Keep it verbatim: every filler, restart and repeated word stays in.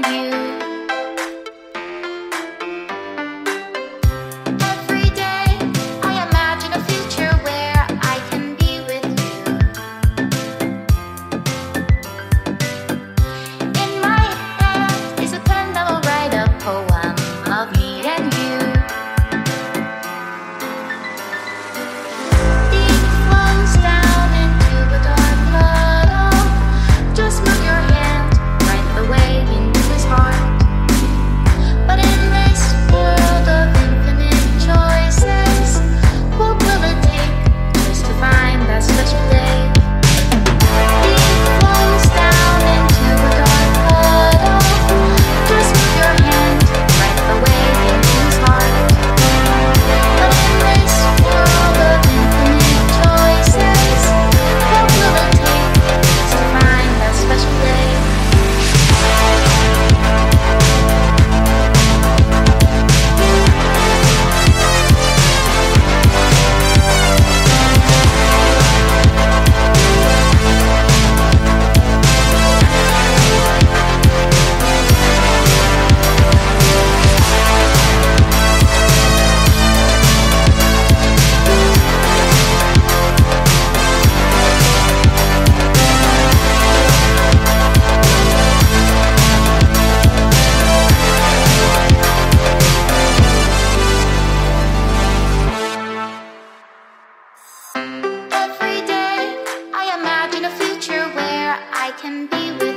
Can be with